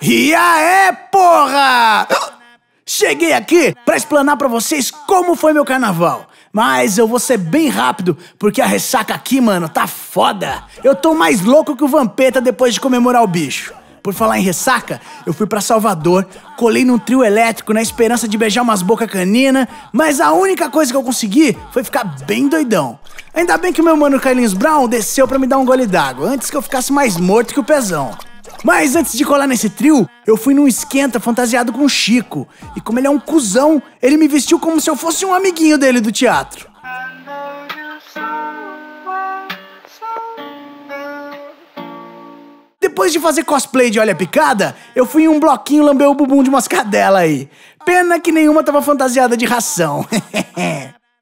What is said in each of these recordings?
E aê, porra! Cheguei aqui pra explanar pra vocês como foi meu carnaval. Mas eu vou ser bem rápido, porque a ressaca aqui, mano, tá foda. Eu tô mais louco que o Vampeta depois de comemorar o bicho. Por falar em ressaca, eu fui pra Salvador, colei num trio elétrico na esperança de beijar umas bocas canina, mas a única coisa que eu consegui foi ficar bem doidão. Ainda bem que o meu mano Carlinhos Brown desceu pra me dar um gole d'água, antes que eu ficasse mais morto que o pezão. Mas antes de colar nesse trio, eu fui num esquenta fantasiado com o Chico. E como ele é um cuzão, ele me vestiu como se eu fosse um amiguinho dele do teatro. Depois de fazer cosplay de Olha Picada, eu fui em um bloquinho lamber o bumbum de umas cadela aí. Pena que nenhuma tava fantasiada de ração.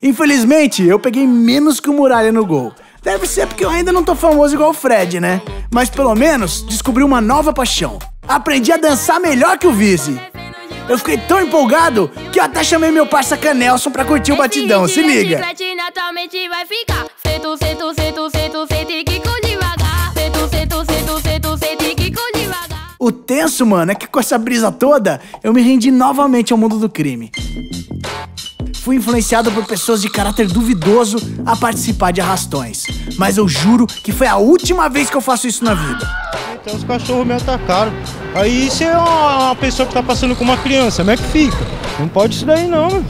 Infelizmente, eu peguei menos que o Muralha no gol. Deve ser porque eu ainda não tô famoso igual o Fred, né? Mas pelo menos, descobri uma nova paixão. Aprendi a dançar melhor que o Vizi. Eu fiquei tão empolgado que eu até chamei meu parça Canelson pra curtir o batidão, se liga. O tenso, mano, é que com essa brisa toda, eu me rendi novamente ao mundo do crime. Fui influenciado por pessoas de caráter duvidoso a participar de arrastões. Mas eu juro que foi a última vez que eu faço isso na vida. Então os cachorros me atacaram. Aí isso é uma pessoa que tá passando com uma criança, como é que fica? Não pode isso daí não, mano.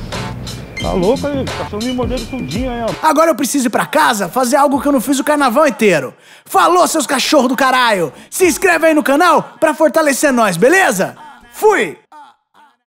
Tá louco, aí, cachorro me mordendo tudinho aí, ó. Agora eu preciso ir pra casa fazer algo que eu não fiz o carnaval inteiro. Falou, seus cachorros do caralho! Se inscreve aí no canal pra fortalecer nós, beleza? Fui!